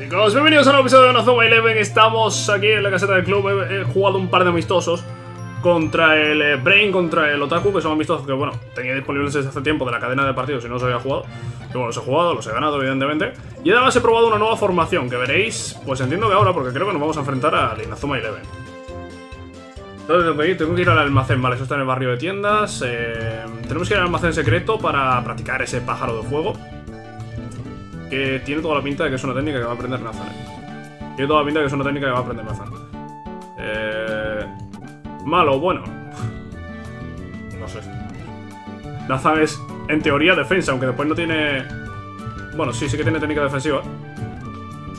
Chicos, bienvenidos a un nuevo episodio de Inazuma Eleven. Estamos aquí en la caseta del club. He jugado un par de amistosos contra el Brain, contra el Otaku, que son amistosos que, bueno, tenía disponibles desde hace tiempo de la cadena de partidos y no los había jugado. Y bueno, los he jugado, los he ganado, evidentemente. Y además he probado una nueva formación que veréis, pues entiendo que ahora, porque creo que nos vamos a enfrentar al Inazuma Eleven. Entonces tengo que ir al almacén, vale, eso está en el barrio de tiendas. Tenemos que ir al almacén secreto para practicar ese pájaro de fuego, que tiene toda la pinta de que es una técnica que va a aprender Nathan. Tiene toda la pinta de que es una técnica que va a aprender Nathan. Malo o bueno. No sé. Nathan es, en teoría, defensa, aunque después no tiene... Bueno, sí, sí que tiene técnica defensiva.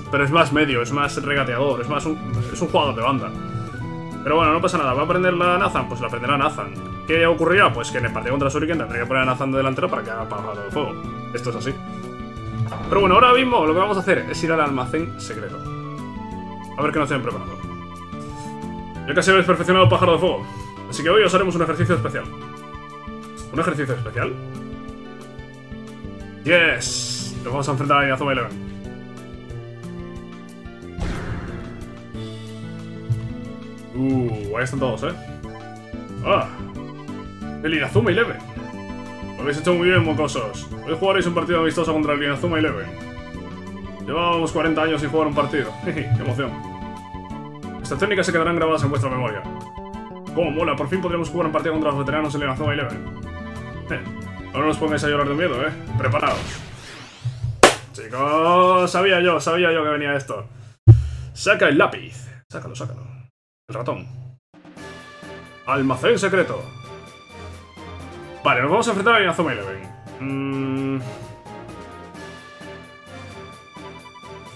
Pero es más medio, es más regateador, es más es un jugador de banda. Pero bueno, no pasa nada. ¿Va a aprender la Nathan? Pues la aprenderá Nathan. ¿Qué ocurrirá? Pues que en el partido contra Shuriken tendría que poner a Nathan de delantero para que haga pájaro de fuego. Esto es así. Pero bueno, ahora mismo lo que vamos a hacer es ir al almacén secreto. A ver qué nos tienen preparado. Ya casi habéis perfeccionado el pájaro de fuego, así que hoy os haremos un ejercicio especial. ¿Un ejercicio especial? ¡Yes! Nos vamos a enfrentar a Inazuma Eleven. Ahí están todos, ¿eh? ¡Ah! ¡El Inazuma Eleven! Lo habéis hecho muy bien, mocosos. Hoy jugaréis un partido amistoso contra el Inazuma Eleven. Llevábamos 40 años sin jugar un partido. ¡Qué emoción! Estas técnicas se quedarán grabadas en vuestra memoria. ¡Cómo mola! Por fin podremos jugar un partido contra los veteranos del Inazuma Eleven. Ahora no os pongáis a llorar de miedo, ¿eh? Preparaos. Chicos, sabía yo que venía esto. Saca el lápiz. Sácalo. El ratón. Almacén secreto. Vale, nos vamos a enfrentar a Inazuma Eleven.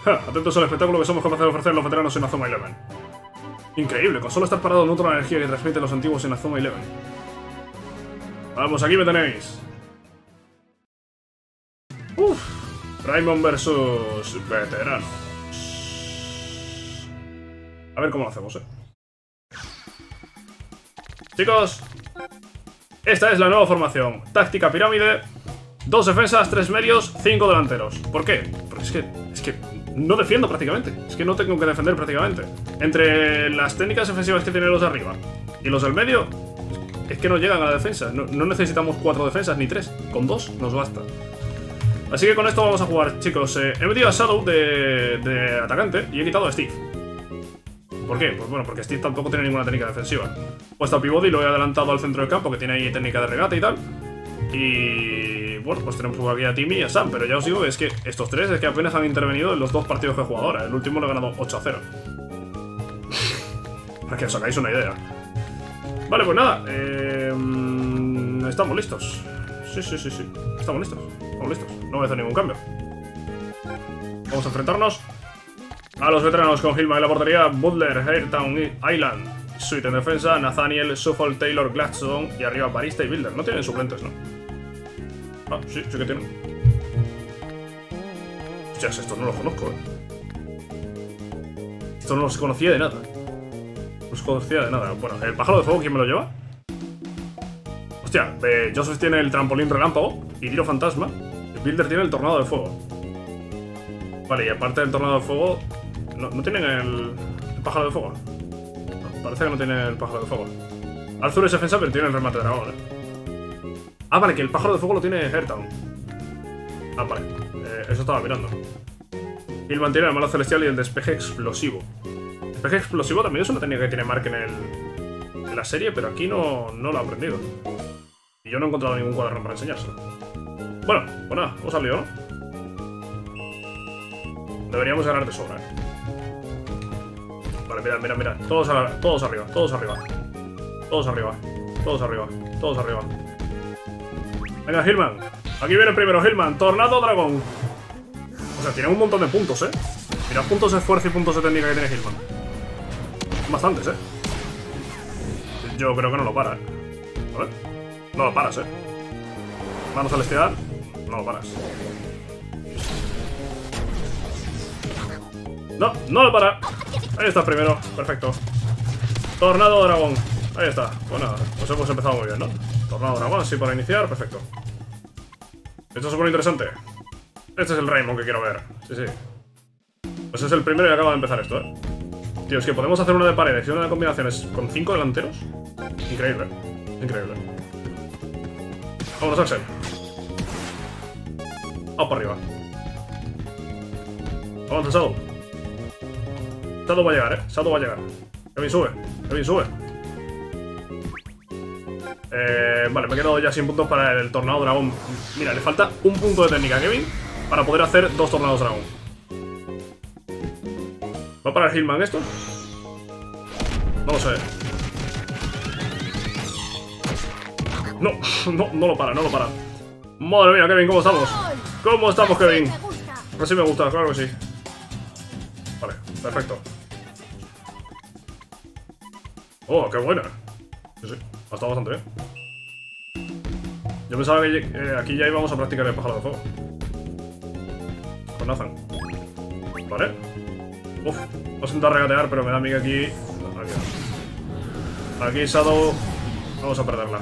Atentos al espectáculo que somos capaces de ofrecer los veteranos Inazuma Eleven. Increíble, con solo estar parado nutre la energía que transmiten los antiguos Inazuma Eleven. Vamos, aquí me tenéis. Raimon versus veteranos. A ver cómo lo hacemos, Chicos, esta es la nueva formación. Táctica pirámide. 2 defensas, 3 medios, 5 delanteros. ¿Por qué? Porque es que no defiendo prácticamente. Es que no tengo que defender prácticamente. Entre las técnicas ofensivas que tienen los de arriba y los del medio, es que no llegan a la defensa. No necesitamos 4 defensas ni 3. Con 2 nos basta. Así que con esto vamos a jugar, chicos. He metido a Shadow de atacante y he quitado a Steve. ¿Por qué? Pues bueno, porque Steve tampoco tiene ninguna técnica defensiva. He puesto a Pivot y lo he adelantado al centro del campo, que tiene ahí técnica de regate y tal. Y bueno, pues tenemos por aquí a Timmy y a Sam. Pero ya os digo que es que estos tres es que apenas han intervenido en los 2 partidos que he jugado ahora. El último lo he ganado 8-0. Para que os hagáis una idea. Vale, pues nada. Estamos listos. Sí. Estamos listos. No voy a hacer ningún cambio. Vamos a enfrentarnos a los veteranos con Gilma en la portería, Butler, Hairtown y Island. Sweet en defensa, Nathaniel, Suffolk, Taylor, Gladstone y arriba Barista y Builder. No tienen suplentes, ¿no? Ah, sí, sí que tienen. Hostias, estos no los conozco, Estos no los conocía de nada. Bueno, ¿el pájaro de fuego quién me lo lleva? Hostia, Joseph tiene el trampolín relámpago y tiro fantasma. El Builder tiene el tornado de fuego. Vale, y aparte del tornado de fuego... ¿No tienen el pájaro de fuego? Parece que no tiene el pájaro de fuego. Azul es defensa, pero tiene el remate de dragón, Ah, vale, que el pájaro de fuego lo tiene Hairtown. Ah, vale. Eso estaba mirando. Hillman tiene el malo celestial y el despeje explosivo. Despeje explosivo también es una técnica que tiene Mark en la serie, pero aquí no lo ha aprendido. Y yo no he encontrado ningún cuaderno para enseñárselo. Bueno, pues nada, os ha liado, ¿no? Deberíamos ganar de sobra, Vale, mira. Todos arriba. Venga, Hillman. Aquí viene primero, Hillman. Tornado Dragón. O sea, tiene un montón de puntos, Mira, puntos de esfuerzo y puntos de técnica que tiene Hillman. Bastantes, Yo creo que no lo para, A ver. No lo paras, Vamos a celestial. No lo paras. No lo para. Ahí está primero, perfecto. Tornado Dragón, ahí está. Pues nada, pues hemos empezado muy bien, ¿no? Tornado Dragón, así para iniciar, perfecto. Esto es súper interesante. Este es el Raimon que quiero ver, sí. Pues es el primero y acaba de empezar esto, ¿eh? Tío, es que podemos hacer una de paredes y una de combinaciones con 5 delanteros. Increíble, increíble. Vámonos, Axel. Vamos para arriba. Avanza, Shadow. Shadow va a llegar, ¿eh? Shadow va a llegar. Kevin, sube. Kevin, sube. Vale, me he quedado ya sin puntos para el tornado dragón. Mira, le falta un punto de técnica a Kevin para poder hacer 2 tornados dragón. ¿Va para el Hillman esto? No lo sé. No, no, no lo para, no lo para. Madre mía, Kevin, ¿cómo estamos? ¿Cómo estamos, Kevin? Así me gusta, claro que sí. Vale, perfecto. Oh, qué buena. Sí, sí, ha estado bastante bien. Yo pensaba que aquí ya íbamos a practicar el pájaro de fuego. Con Nathan. Vale. Uf, voy a intentar regatear, pero me da a mí que aquí... Aquí, Shadow... Vamos a perderla.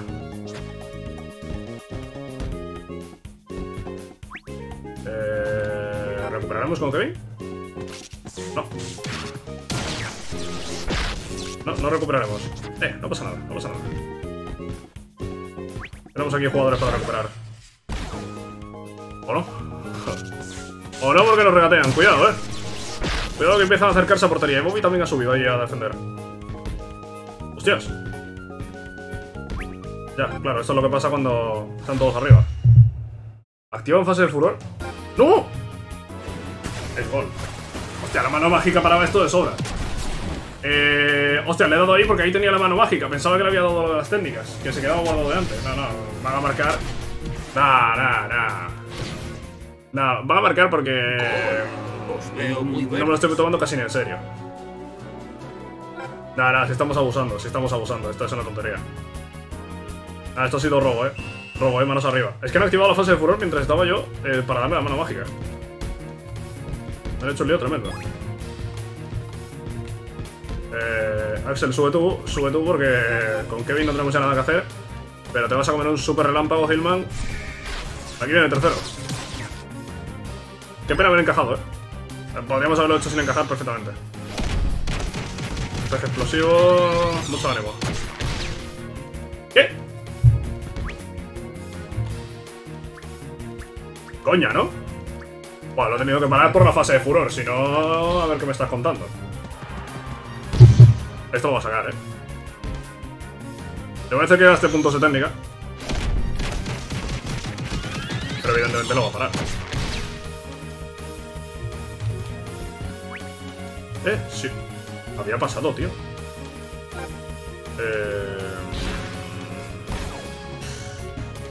¿Recuperaremos con Kevin? No. No, no recuperaremos. No pasa nada, no pasa nada. Tenemos aquí jugadores para recuperar. ¿O no? O no, porque nos regatean. Cuidado, eh. Cuidado que empiezan a acercarse a portería. Y Bobby también ha subido ahí a defender. ¡Hostias! Ya, claro, esto es lo que pasa cuando están todos arriba. ¿Activa en fase del furor? ¡No! El gol. Hostia, la mano mágica paraba esto de sobra. Hostia, le he dado ahí porque ahí tenía la mano mágica. Pensaba que le había dado las técnicas. Que se quedaba guardado de antes. No, no, van a marcar. Nah, van a marcar porque... No me lo estoy tomando casi ni en serio. Nah, si estamos abusando, esto es una tontería. Ah, esto ha sido robo, robo, manos arriba. Es que han activado la fase de furor mientras estaba yo para darme la mano mágica. Me han hecho un lío tremendo. Axel, sube tú porque con Kevin no tenemos ya nada que hacer. Pero te vas a comer un super relámpago, Hillman. Aquí viene el tercero. Qué pena haber encajado, eh. Podríamos haberlo hecho sin encajar perfectamente. Ataque explosivo. Mucho ánimo. ¿Qué? Coña, ¿no? Bueno, lo he tenido que parar por la fase de furor. Si no, a ver qué me estás contando. Esto lo va a sacar, eh. Te parece que gaste puntos de técnica. Pero evidentemente lo va a parar. Sí. Había pasado, tío.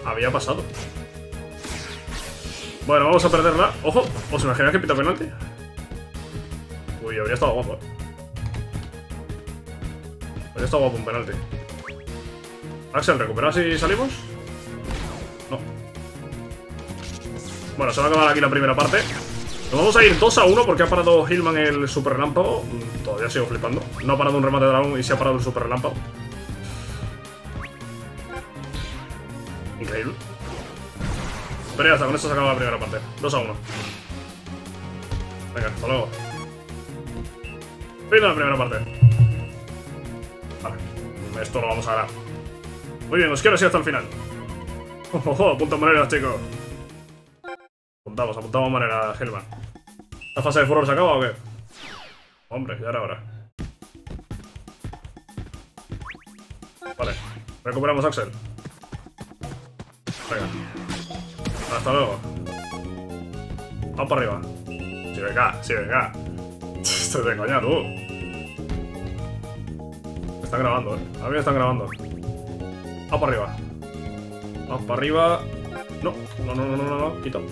Había pasado. Bueno, vamos a perderla. ¡Ojo! ¿Os imagináis que pita penalti? Uy, habría estado guapo, eh. Habría estado guapo un penalti. Axel, ¿recuperas si salimos? No. Bueno, se va a acabar aquí la primera parte. Nos vamos a ir 2-1 porque ha parado Hillman el super relámpago. Todavía sigo flipando. No ha parado un remate de dragón y se ha parado el super relámpago. Increíble. Pero ya está, con esto se acaba la primera parte. 2-1. Venga, hasta luego. Fin de la primera parte. Vale, esto lo vamos a ganar. Muy bien, os quiero así hasta el final. ¡Ojo! Apuntan maneras, chicos. Apuntamos maneras, Hillman. ¿La fase de furor se acaba o qué? Hombre, ya era hora. Vale, recuperamos a Axel. Venga. Hasta luego. Vamos para arriba. Sí, venga, sí, venga. Estoy de coña, tú. Me están grabando, eh. A mí me están grabando. Vamos para arriba. Vamos para arriba. No, no, no, no, no, no, quito.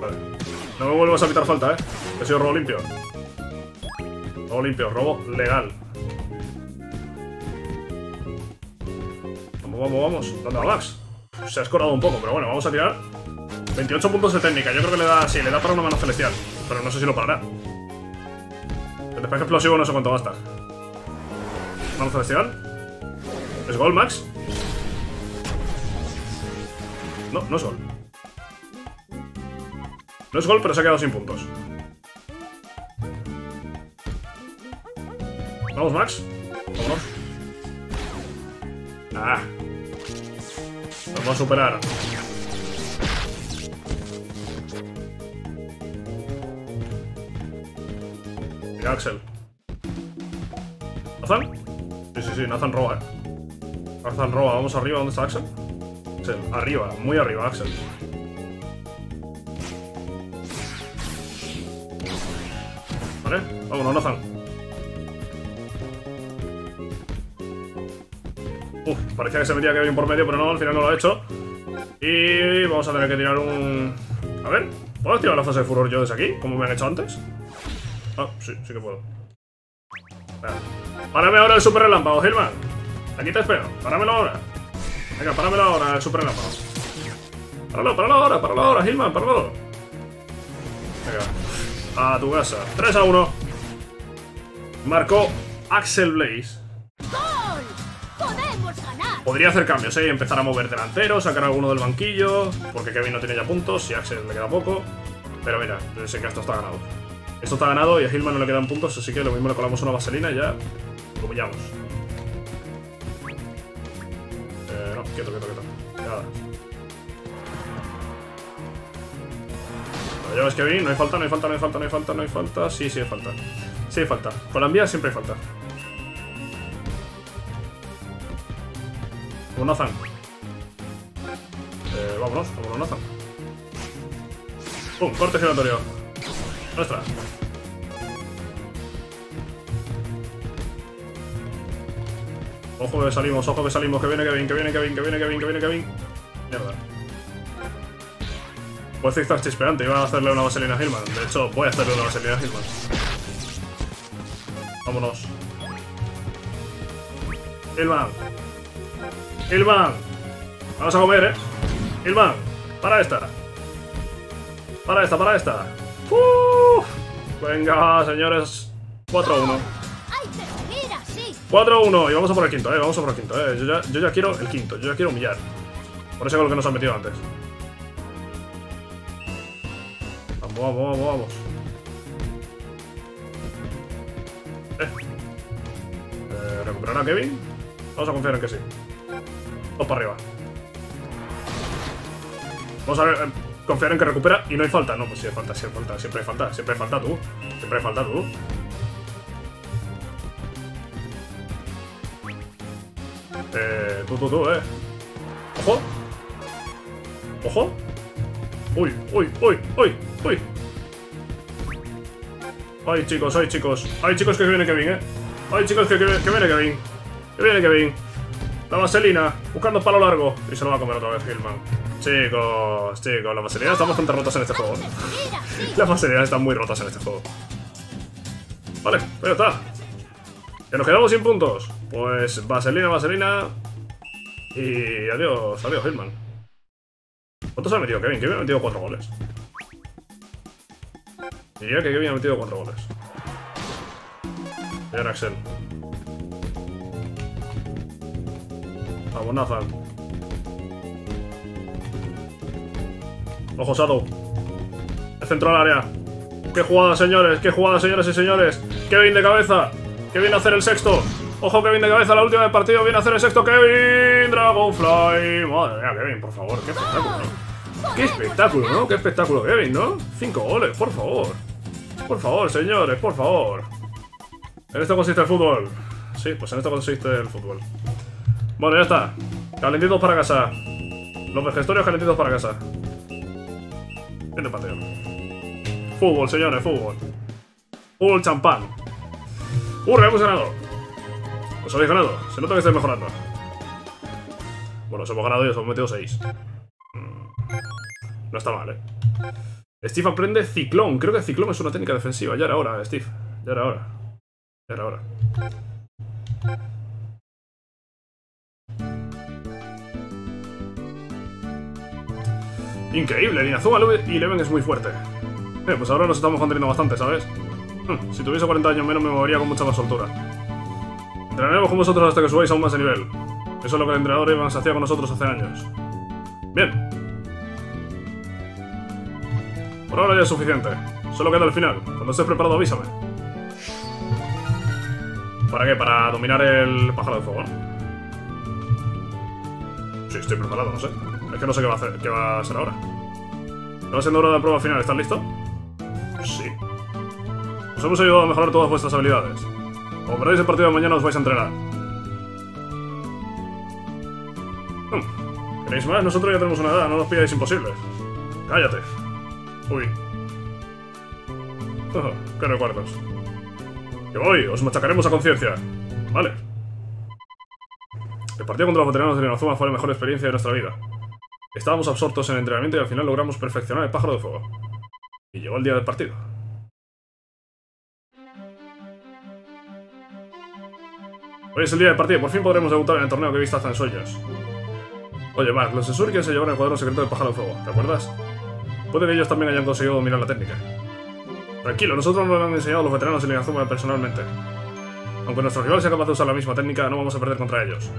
Vale. No me vuelvas a pitar falta, eh. He sido robo limpio. Robo limpio, robo legal. Vamos, vamos, vamos. ¿Dónde va Max? Se ha escorado un poco, pero bueno, vamos a tirar. 28 puntos de técnica. Yo creo que le da. Sí, le da para una mano celestial. Pero no sé si lo parará. El despeje explosivo no sé cuánto basta. Mano celestial. ¿Es gol, Max? No, no es gol. No es gol, pero se ha quedado sin puntos. Vamos, Max. Vamos. Ah. Nos va a superar. Mira, Axel. ¿Nathan? Sí, sí, sí, Nathan roba. Nathan roba. Vamos arriba. ¿Dónde está Axel? Axel, arriba. Muy arriba, Axel. Vale. Vámonos, Nathan. Parecía que se metía Kevin por medio, pero no, al final no lo ha hecho. Y vamos a tener que tirar un... A ver, ¿puedo activar la fase de furor yo desde aquí? Como me han hecho antes. Ah, sí, sí que puedo. Vale. Párame ahora el super relámpago, Hillman. Aquí te espero, páramelo ahora. Venga, páramelo ahora, el super relámpago. Páralo ahora, Hillman, páralo. Venga, a tu casa. 3-1. Marcó Axel Blaze. Podría hacer cambios, ¿eh? Empezar a mover delantero, sacar a alguno del banquillo, porque Kevin no tiene ya puntos y a Axel le queda poco. Pero mira, yo sé que esto está ganado. Esto está ganado y a Hillman no le quedan puntos, así que lo mismo le colamos una vaselina y ya lo pillamos. No, quieto. Nada. Lo llevas, Kevin, no hay falta. Sí, hay falta. Sí hay falta. Con la envía siempre hay falta. Nathan. Vámonos, Nathan. ¡Pum! Corte giratorio. Nuestra. Ojo que salimos. Que viene Kevin. Mierda. Puede estar chispeante. Iba a hacerle una vaselina a Hillman. De hecho, voy a hacerle una vaselina a Hillman. Vámonos. Hillman. Hillman, vamos a comer, Hillman, para esta. ¡Uf! Venga, señores, 4-1. 4-1, y vamos a por el quinto, vamos a por el quinto. Yo ya quiero el quinto, yo ya quiero humillar. Por eso es lo que nos han metido antes. Vamos. ¿Recuperará a Kevin? Vamos a confiar en que sí. Dos para arriba. Vamos a ver, confiar en que recupera y no hay falta. No, pues sí hay falta. Siempre hay falta tú. Tú. Ojo. Uy. Ay, chicos. Hay chicos que viene Kevin. La vaselina, buscando palo largo. Y se lo va a comer otra vez, Hillman. Chicos, las vaselinas están bastante rotas en este juego. Las vaselinas están muy rotas en este juego. Vale, pues ya está. Ya nos quedamos sin puntos. Pues vaselina. Y adiós, Hillman. ¿Cuántos ha metido Kevin? Kevin ha metido 4 goles. Diría que Kevin ha metido 4 goles. Señor Axel. Vamos, Nathan. Ojo, Shadow. El centro al área. ¡Qué jugada, señores y señores! ¡Kevin de cabeza! ¡Kevin a hacer el sexto! ¡Ojo, Kevin de cabeza! La última del partido viene a hacer el sexto. ¡Kevin! ¡Dragonfly! ¡Madre mía, Kevin, por favor! ¡Qué espectáculo, ¿no? ¡Qué espectáculo, Kevin, ¿no? 5 goles, por favor. Por favor, señores. En esto consiste el fútbol. Sí, pues en esto consiste el fútbol. Bueno, ya está. Calentitos para casa. Los vejestorios calentitos para casa. Viene el pateo. Fútbol, señores, fútbol. Fútbol champán. ¡Hurra! Hemos ganado. Os habéis ganado. Se nota que estáis mejorando. Bueno, os hemos ganado y os hemos metido 6. No está mal, Steve aprende ciclón. Creo que ciclón es una técnica defensiva. Ya era hora, Steve. Ya era hora. Increíble, Inazuma Eleven es muy fuerte. Pues ahora nos estamos conteniendo bastante, ¿sabes? Si tuviese 40 años menos me movería con mucha más soltura. Entrenaremos con vosotros hasta que subáis aún más de nivel. Eso es lo que el entrenador Ivan se hacía con nosotros hace años. Bien. Por ahora ya es suficiente. Solo queda el final. Cuando estés preparado, avísame. ¿Para qué? ¿Para dominar el pájaro de fuego, no? Sí, estoy preparado, no sé. Es que no sé qué va a hacer, qué va a ser ahora. ¿Está siendo hora de la prueba final? ¿Estás listo? Sí. Os hemos ayudado a mejorar todas vuestras habilidades. Como perdéis el partido de mañana, os vais a entrenar. ¿Queréis más? Nosotros ya tenemos una edad, no nos pidáis imposibles. Cállate. Uy. Qué recuerdos. Que voy, os machacaremos a conciencia. Vale. El partido contra los veteranos de Inazuma fue la mejor experiencia de nuestra vida. Estábamos absortos en el entrenamiento y al final logramos perfeccionar el pájaro de fuego. Y llegó el día del partido. Hoy es el día del partido, por fin podremos debutar en el torneo que viste hasta en sueños. Oye, Mark, los de Shuriken se llevaron el cuadro secreto del pájaro de fuego, ¿te acuerdas? Puede que ellos también hayan conseguido dominar la técnica. Tranquilo, nosotros nos lo han enseñado los veteranos y la Inazuma personalmente. Aunque nuestro rival sea capaz de usar la misma técnica, no vamos a perder contra ellos.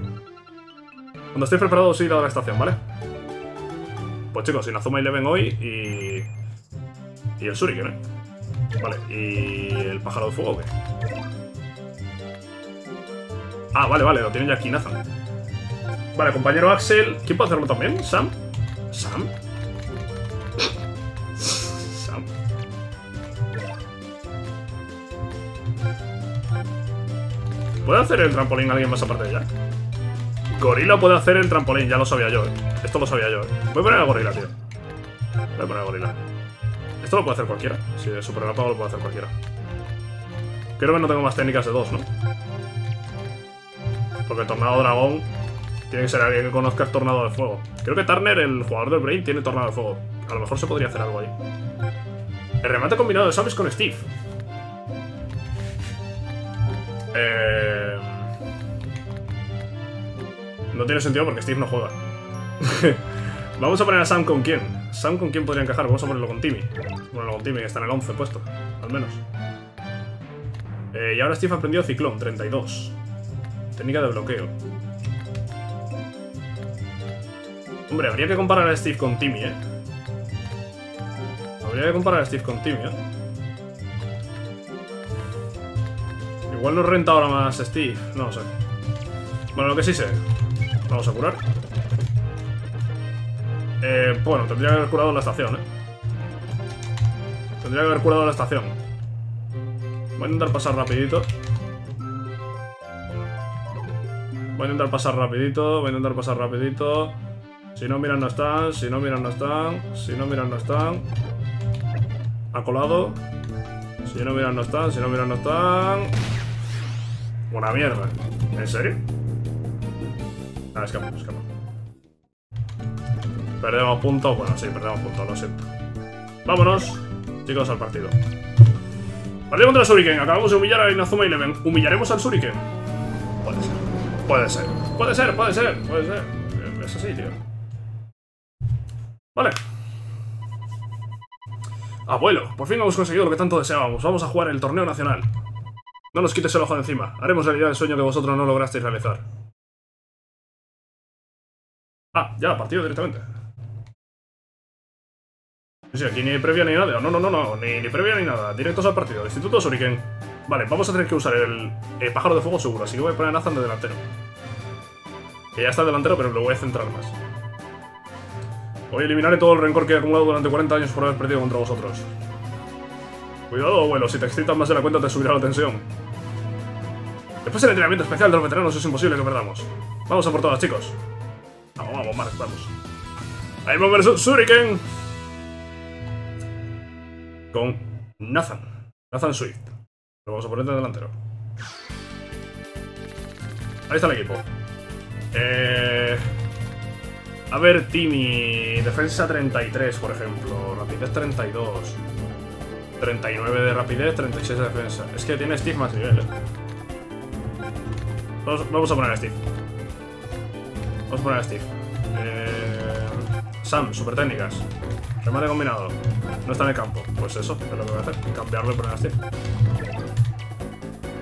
Cuando estéis preparados, id a la estación, ¿vale? Pues chicos, Inazuma Eleven hoy y el Shuriken, ¿eh? Vale, ¿y el pájaro de fuego o qué? Ah, vale, vale, lo tienen ya aquí, Nathan. Vale, compañero Axel. ¿Quién puede hacerlo también? ¿Sam? ¿Sam? ¿Sam? ¿Puede hacer el trampolín alguien más aparte de ella? Gorila puede hacer el trampolín, ya lo sabía yo, ¿eh? Esto lo sabía yo, ¿eh? Voy a poner a Gorila, tío. Voy a poner a Gorila. Esto lo puede hacer cualquiera. Si es super rápido, lo puede hacer cualquiera. Creo que no tengo más técnicas de dos, ¿no? Porque Tornado Dragón tiene que ser alguien que conozca el Tornado de Fuego. Creo que Turner, el jugador del Brain, tiene Tornado de Fuego. A lo mejor se podría hacer algo ahí. El remate combinado de Sam es con Steve. No tiene sentido porque Steve no juega. Vamos a poner a Sam con quién. Sam con quién podría encajar. Vamos a ponerlo con Timmy. Bueno, con Timmy, que está en el 11 puesto, al menos. Y ahora Steve ha aprendido Ciclón, 32. Técnica de bloqueo. Hombre, habría que comparar a Steve con Timmy, ¿eh? Habría que comparar a Steve con Timmy, ¿eh? Igual nos renta ahora más Steve. No lo sé. Bueno, lo que sí sé. Vamos a curar. Bueno, tendría que haber curado la estación, ¿eh? Tendría que haber curado la estación. Voy a intentar pasar rapidito. Voy a intentar pasar rapidito. Si no miran no están, Ha colado. Si no miran no están. Buena mierda. ¿En serio? Ah, escapa. Perdemos puntos. Bueno, sí, perdemos puntos, lo siento. Vámonos, chicos, al partido. Partido contra el Shuriken. Acabamos de humillar a Inazuma Eleven. ¿Humillaremos al Shuriken? Puede ser. Puede ser. Es así, tío. Vale. Abuelo, por fin hemos conseguido lo que tanto deseábamos. Vamos a jugar el torneo nacional. No nos quites el ojo de encima. Haremos realidad el sueño que vosotros no lograsteis realizar. Ah, ya, partido directamente. Sí, aquí ni previa ni nada. No. Ni previa ni nada. Directos al partido. Instituto Shuriken. Vale, vamos a tener que usar el pájaro de fuego seguro, así que voy a poner a Nathan de delantero. Que ya está delantero, pero lo voy a centrar más. Hoy eliminaré todo el rencor que he acumulado durante 40 años por haber perdido contra vosotros. Cuidado, abuelo, si te excitas más de la cuenta te subirá la tensión. Después del entrenamiento especial de los veteranos es imposible que perdamos. Vamos a por todas, chicos. Vamos, Mark, vamos. Raimon vs Shuriken. Con Nathan. Nathan Swift. Lo vamos a poner de delantero. Ahí está el equipo. A ver, Timmy. Defensa 33, por ejemplo. Rapidez 32. 39 de rapidez, 36 de defensa. Es que tiene Steve más nivel, ¿eh? Vamos a poner a Steve. Vamos a poner a Steve. Sam, super técnicas. Remate combinado. No está en el campo. Pues eso, es lo que voy a hacer. Cambiarlo y poner a Steve.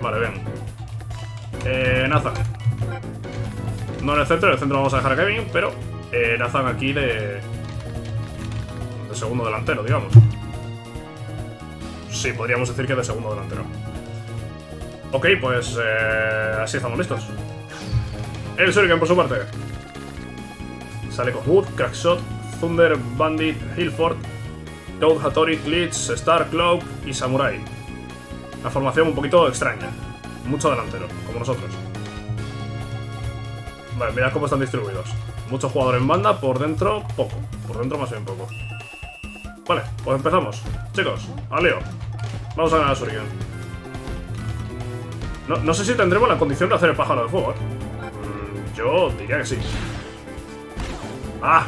Vale, bien. Nathan. No en el centro. En el centro vamos a dejar a Kevin, pero Nathan aquí de segundo delantero, digamos. Sí, podríamos decir que de segundo delantero. Ok, pues así estamos listos. El Shuriken por su parte sale con Wood, Crackshot, Thunder, Bandit, Hillford, Toad, Hattori, Glitch, Star, Cloak y Samurai. Una formación un poquito extraña. Mucho delantero, como nosotros. Vale, mirad cómo están distribuidos. Mucho jugador en banda, por dentro poco. Por dentro más bien poco. Vale, pues empezamos. Chicos, al lío. Vamos a ganar a Shuriken. No sé si tendremos la condición de hacer el pájaro de fuego, ¿eh? Yo diría que sí. ¡Ah!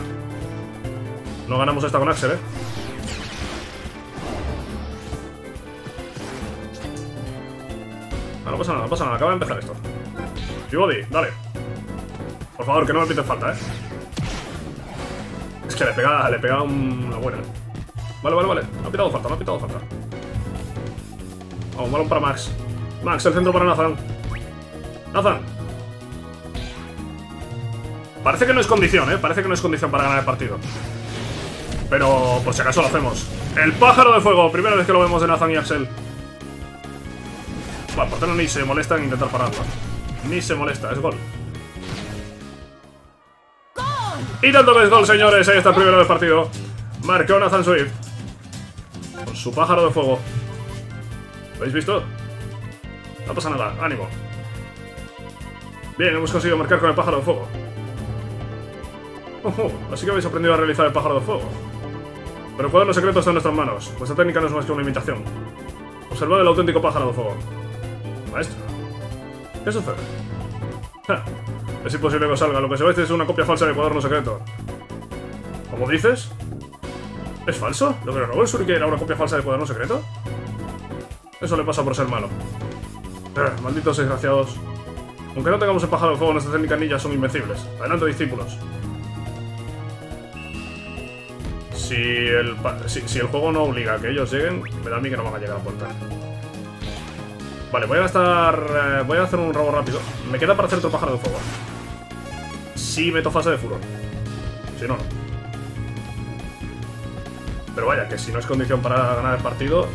No ganamos esta con Axel, ¿eh? No pasa nada, no pasa nada. Acaba de empezar esto. Peabody, dale. Por favor, que no me piten falta, ¿eh? Es que le pega una buena. Vale, vale, vale. No ha pitado falta, no ha pitado falta. Vamos, balón para Max. Max, el centro para Nathan. Nathan. Parece que no es condición, ¿eh? Parece que no es condición para ganar el partido. Pero por si acaso lo hacemos. El pájaro de fuego. Primera vez que lo vemos de Nathan y Axel. Vale, por tanto ni se molesta en intentar pararla. Ni se molesta, es gol. Y tanto que es gol, señores. Ahí está el primero del partido. Marcó Nathan Swift con su pájaro de fuego. ¿Lo habéis visto? No pasa nada, ánimo. Bien, hemos conseguido marcar con el pájaro de fuego. Así que habéis aprendido a realizar el pájaro de fuego. Pero el cuaderno secreto está en nuestras manos. Vuestra técnica no es más que una imitación. Observad el auténtico pájaro de fuego. Maestro, ¿qué sucede? Ja, es imposible que os salga. Lo que se ve es una copia falsa del cuaderno secreto. ¿Cómo dices? ¿Es falso? ¿Lo que robó el Shuriken era una copia falsa del cuaderno secreto? Eso le pasa por ser malo. Malditos desgraciados. Aunque no tengamos el pájaro de fuego, nuestras técnicas ninjas son invencibles. Adelante, discípulos. Si el juego no obliga a que ellos lleguen, me da a mí que no van a llegar a la puerta. Vale, voy a gastar... voy a hacer un robo rápido. Me queda para hacer otro pájaro de fuego. Si meto fase de furor. Si no, no. Pero vaya, que si no es condición para ganar el partido...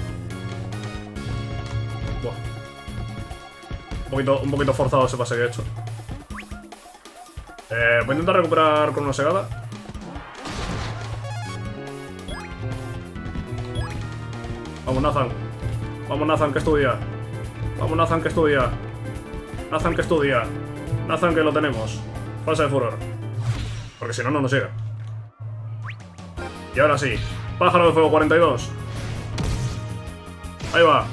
Buah. Un poquito forzado ese pase que he hecho. Voy a intentar recuperar con una segada. Vamos, Nathan. Vamos, Nathan, que estudia. Vamos, Nathan, que estudia. Nathan, que estudia. Nathan, que lo tenemos. Falsa de furor. Porque si no, no nos llega. Y ahora sí. Pájaro de fuego 42. Ahí va.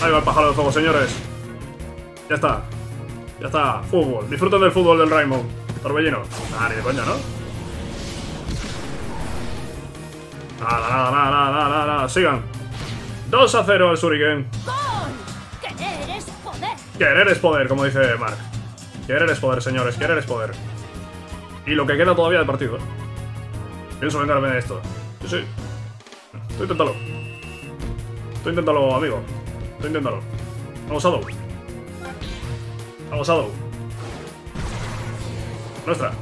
Ahí va el pájaro de fuego, señores. Ya está. Ya está. Fútbol. Disfruten del fútbol del Raimon. Torbellino. Ah, ni de coña, ¿no? Nada, nada, nada, nada, nada, nada, sigan. 2-0 al Shuriken. ¡Querer es poder! Querer es poder, como dice Mark. Querer es poder, señores, querer es poder. Y lo que queda todavía del partido. Pienso vengarme de esto. Sí, sí. Tú inténtalo. Tú inténtalo, amigo. Tú inténtalo. Vamos, Shadow. Vamos, Shadow. Nuestra.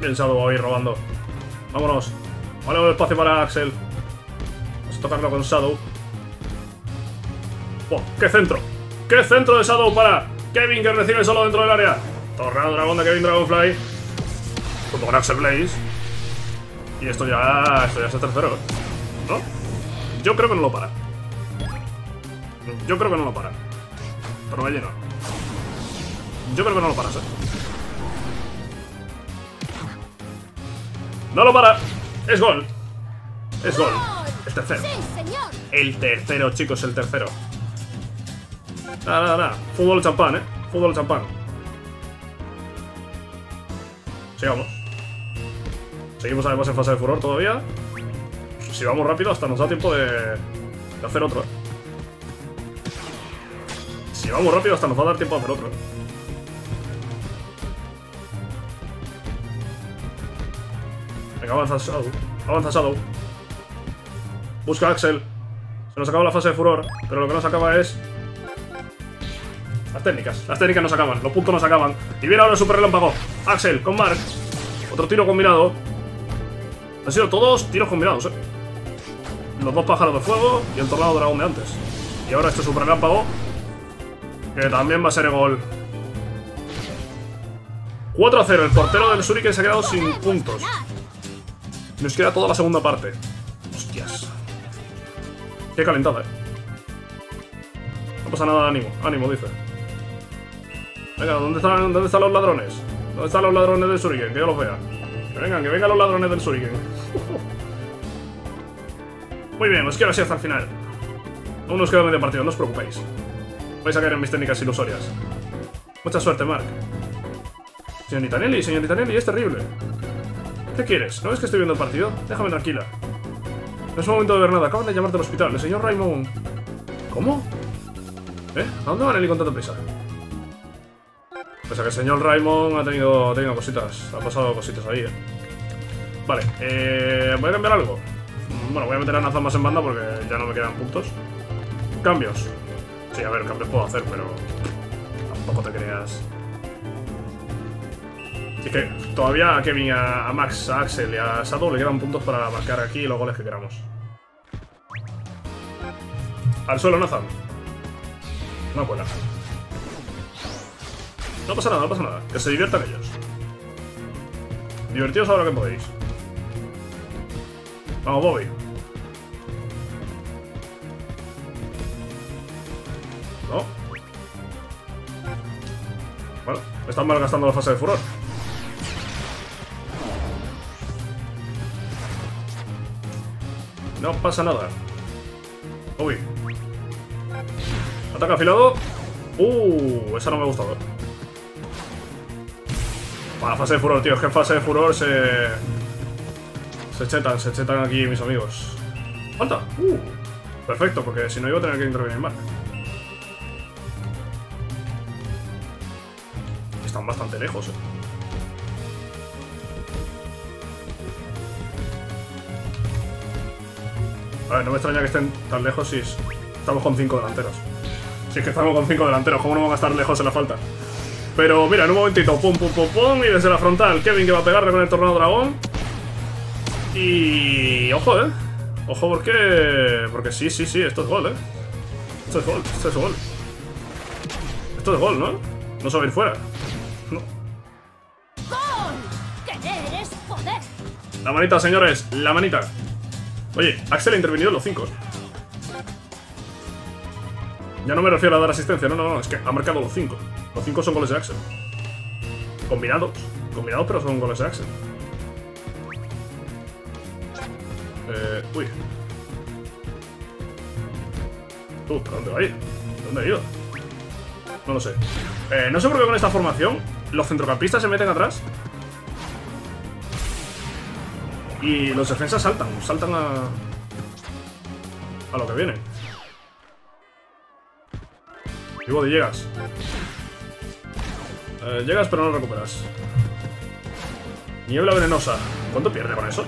Bien, Shadow va a ir robando. Vámonos. Vale, un espacio para Axel. Vamos a tocarlo con Shadow. ¡Oh, qué centro! ¡Qué centro de Shadow para Kevin, que recibe solo dentro del área! Tornado dragón de Kevin Dragonfly. Junto con Axel Blaze. Y esto ya es el tercero, ¿no? Yo creo que no lo para. Yo creo que no lo para. Pero me lleno. Yo creo que no lo paras, ¿eh? ¡No lo para! ¡Es gol! ¡Es gol! El tercero. El tercero, chicos, el tercero. Nada, nada, nada. Fútbol champán, ¿eh? Fútbol champán. Sigamos. Seguimos además en fase de furor todavía. Si vamos rápido hasta nos da tiempo de hacer otro. Si vamos rápido hasta nos va a dar tiempo de hacer otro. Avanza Shadow. Avanza Shadow. Busca a Axel. Se nos acaba la fase de furor. Pero lo que nos acaba es... las técnicas. Las técnicas nos acaban. Los puntos nos acaban. Y viene ahora el super relámpago. Axel con Mark. Otro tiro combinado. Han sido todos tiros combinados, Los dos pájaros de fuego y el tornado dragón de antes. Y ahora este super relámpago, que también va a ser el gol. 4-0. El portero del Shuriken se ha quedado sin puntos. Nos queda toda la segunda parte. Hostias. Qué calentada, No pasa nada, ánimo. Ánimo, dice. Venga, ¿dónde están los ladrones? ¿Dónde están los ladrones del Shuriken? Que yo los vea. Que vengan los ladrones del Shuriken. Muy bien, os quiero así hasta el final. Aún nos queda medio partido, no os preocupéis. Vais a caer en mis técnicas ilusorias. Mucha suerte, Mark. Señorita Nelly, es terrible. ¿Qué quieres? ¿No ves que estoy viendo el partido? Déjame tranquila. No es momento de ver nada, acaban de llamarte al hospital. El señor Raimon... ¿Cómo? ¿A dónde va Nelly con tanta prisa? O sea que el señor Raimon ha tenido cositas, ha pasado cositas ahí, Vale, voy a cambiar algo. Bueno, voy a meter a Nathan más en banda porque ya no me quedan puntos. Cambios. Sí, a ver, cambios puedo hacer, pero... Tampoco te creas... Es que todavía a Kevin, a Max, a Axel y a Sato le quedan puntos para marcar aquí los goles que queramos. Al suelo, Nathan. No cuela. No pasa nada, no pasa nada. Que se diviertan ellos. Divertidos ahora que podéis. Vamos, Bobby. No. Bueno, están malgastando la fase de furor. No pasa nada. Uy. Ataque afilado. Esa no me ha gustado. Para fase de furor, tío. Es que en fase de furor se chetan aquí mis amigos. Falta. Perfecto, porque si no iba a tener que intervenir mal. Están bastante lejos, A ver, no me extraña que estén tan lejos si estamos con 5 delanteros. Si es que estamos con 5 delanteros, ¿cómo no vamos a estar lejos en la falta? Pero mira, en un momentito, pum, pum, pum, pum, y desde la frontal, Kevin que va a pegarle con el tornado dragón. Y... ojo, Ojo porque sí, esto es gol, Esto es gol. Esto es gol, ¿no? No se va a ir fuera. No. La manita, señores, la manita. Oye, Axel ha intervenido en los 5. Ya no me refiero a dar asistencia, no, es que ha marcado los 5. Los 5 son goles de Axel. Combinados, pero son goles de Axel. Uy. ¿Dónde va a ir? ¿Dónde ha ido? No lo sé. No sé por qué con esta formación los centrocampistas se meten atrás. Y los defensas saltan a lo que viene. Digo, llegas pero no recuperas. Niebla venenosa. ¿Cuánto pierde con eso?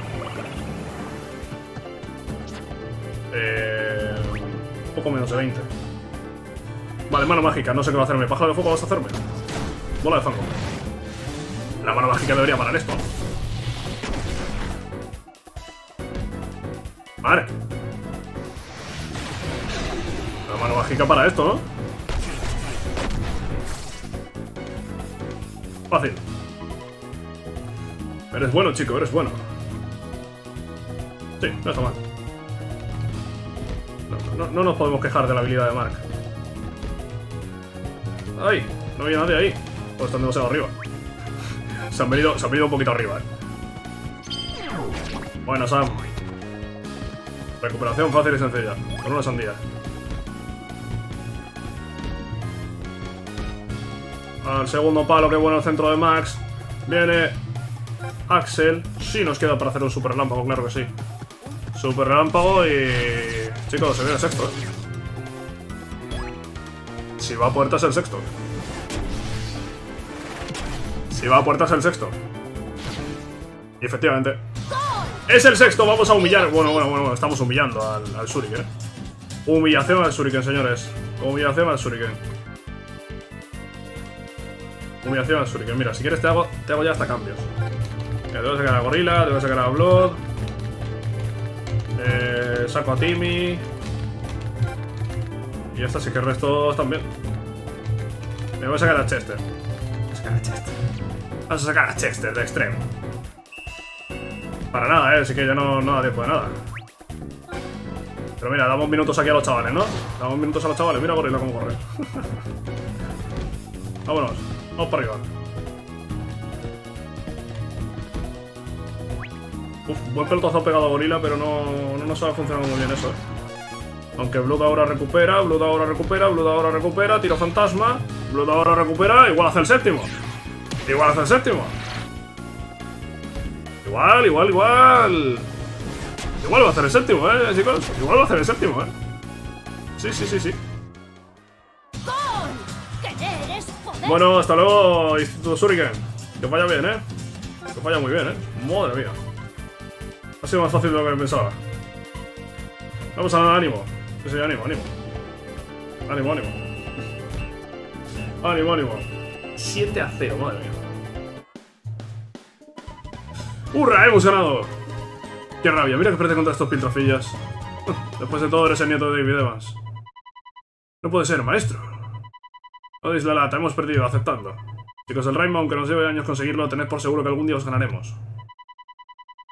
Un poco menos de 20. Vale, mano mágica. No sé qué va a hacerme. Pájaro de fuego vas a hacerme. Bola de fango. La mano mágica debería parar esto. Vale. La mano mágica para esto, ¿no? Fácil. Eres bueno, chico, eres bueno. Sí, no está mal. No nos podemos quejar de la habilidad de Mark. ¡Ay! No había nadie ahí. Pues están demasiado arriba. Se han venido un poquito arriba, Bueno, Sam. Recuperación fácil y sencilla, con una sandía. Al segundo palo, que bueno el centro de Max. Viene Axel. Sí nos queda para hacer un super relámpago, claro que sí. Super relámpago y... Chicos, se viene el sexto, Si va a puertas el sexto. Y efectivamente... ¡Es el sexto! Vamos a humillar. Bueno, estamos humillando al Shuriken. Humillación al Shuriken, señores. Humillación al Shuriken. Mira, si quieres te hago ya hasta cambios. Mira, tengo que sacar a Gorila, tengo que sacar a Blood. Saco a Timmy. Y ya está, así que el resto también. Me voy a sacar a Chester. Vamos a sacar a Chester de extremo. Para nada, así que ya no da tiempo de nada. Pero mira, damos minutos aquí a los chavales, ¿no? Damos minutos a los chavales, mira Gorila cómo corre. Vámonos, vamos para arriba. Uf, buen pelotazo pegado a Gorila, pero no nos ha funcionado muy bien eso, ¿eh? Aunque Blood ahora recupera, tiro fantasma, Blood ahora recupera, igual hace el séptimo. Igual va a hacer el séptimo, chicos. Igual va a hacer el séptimo, Sí. Bueno, hasta luego, Instituto Shuriken. Que os vaya bien, Que os vaya muy bien, Madre mía. Ha sido más fácil de lo que pensaba. Vamos a ánimo. Sí, ánimo. 7-0, madre mía. ¡Hurra! ¡Hemos ganado! ¡Qué rabia! Mira que frente contra estos piltrafillas. Después de todo eres el nieto de David Evans. No puede ser, maestro. No deis la lata, hemos perdido, aceptando. Chicos, el Raimon, aunque nos lleve años conseguirlo, tened por seguro que algún día os ganaremos.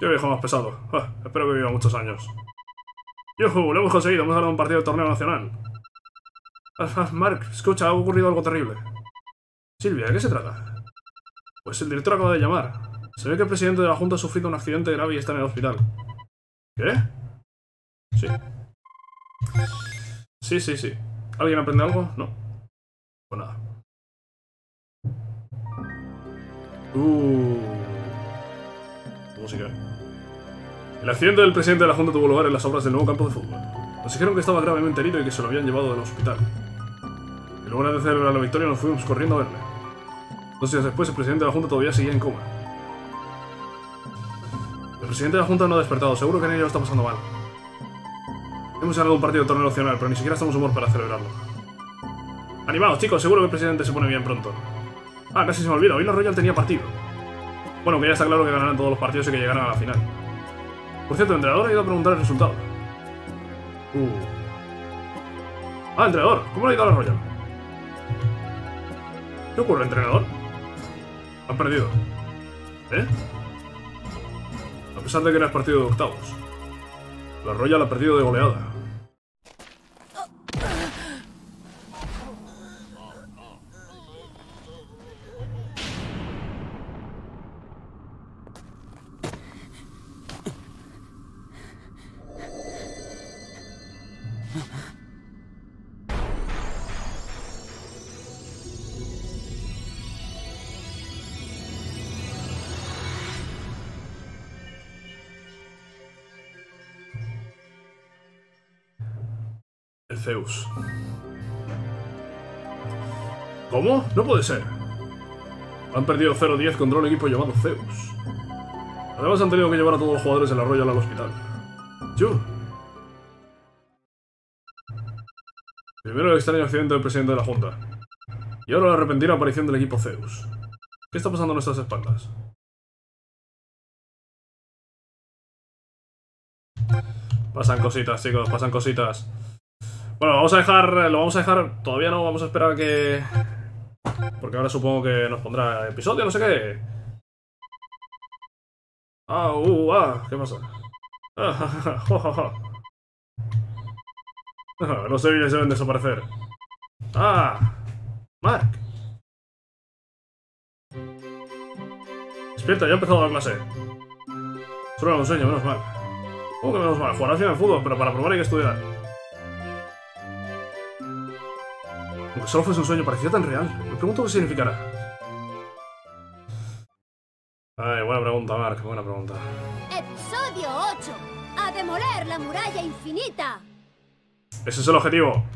Yo viejo más pesado. Espero que viva muchos años. ¡Yuhu! Lo hemos conseguido, hemos ganado un partido de torneo nacional. Mark, escucha, ha ocurrido algo terrible. Silvia, ¿de qué se trata? Pues el director acaba de llamar. Se ve que el presidente de la Junta ha sufrido un accidente grave y está en el hospital. ¿Qué? Sí. ¿Alguien aprende algo? No. Pues nada. Música. El accidente del presidente de la Junta tuvo lugar en las obras del nuevo campo de fútbol. Nos dijeron que estaba gravemente herido y que se lo habían llevado del hospital. Y luego de celebrar la victoria nos fuimos corriendo a verle. 2 días después, el presidente de la Junta todavía seguía en coma. El presidente de la Junta no ha despertado, seguro que en ello lo está pasando mal. Hemos ganado un partido de torneo nacional, pero ni siquiera estamos humor para celebrarlo. ¡Animaos, chicos! Seguro que el presidente se pone bien pronto. Ah, casi se me olvida, hoy la Royal tenía partido. Bueno, que ya está claro que ganarán todos los partidos y que llegarán a la final. Por cierto, el entrenador ha ido a preguntar el resultado. Ah, entrenador, ¿cómo le ha ido a la Royal? ¿Qué ocurre, entrenador? Han perdido. A pesar de que era el partido de octavos. La Royal ha perdido de goleada. Zeus. ¿Cómo? No puede ser. Han perdido 0-10 contra un equipo llamado Zeus. Además han tenido que llevar a todos los jugadores de la Royal al hospital. ¡Chu! Primero el extraño accidente del presidente de la Junta. Y ahora la repentina aparición del equipo Zeus. ¿Qué está pasando a nuestras espaldas? Pasan cositas, chicos, pasan cositas. Bueno, lo vamos a dejar, todavía no, vamos a esperar a que... Porque ahora supongo que nos pondrá episodio, no sé qué. ¿Qué pasa? Los débiles deben desaparecer. Mark. Despierta, ya ha empezado la clase. Solo era un sueño, menos mal. ¿Cómo que menos mal? Jugar al final de fútbol, pero para probar hay que estudiar. Aunque solo fuese un sueño, parecía tan real. Me pregunto qué significará. Ay, buena pregunta, Mark, buena pregunta. Episodio 8. A demoler la muralla infinita. Ese es el objetivo.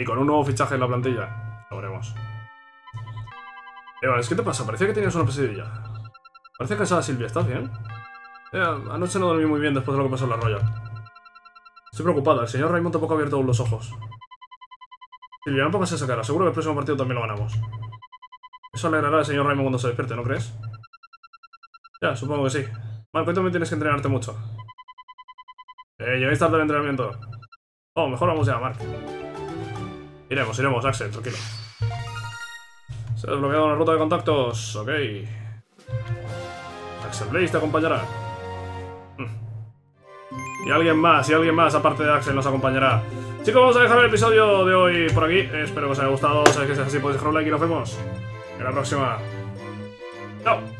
Y con un nuevo fichaje en la plantilla. Lo veremos. Evans, ¿qué te pasa? Parecía que tenías una pesadilla. Parece cansada Silvia, ¿estás bien? Anoche no dormí muy bien después de lo que pasó en la Royal. Estoy preocupada, el señor Raimon tampoco ha abierto aún los ojos. Silvia, no pongas esa cara. Seguro que el próximo partido también lo ganamos. Eso alegrará al señor Raimon cuando se despierte, ¿no crees? Ya, supongo que sí. Marco, tú me tienes que entrenarte mucho. Lleváis tanto el entrenamiento. Oh, mejor vamos ya, Mark. Iremos, Axel, tranquilo. Se ha desbloqueado una ruta de contactos. Ok. Axel Blaze te acompañará. Y alguien más aparte de Axel nos acompañará. Chicos, vamos a dejar el episodio de hoy por aquí. Espero que os haya gustado. Sabéis que si es así podéis dejar un like y nos vemos en la próxima. ¡Chao!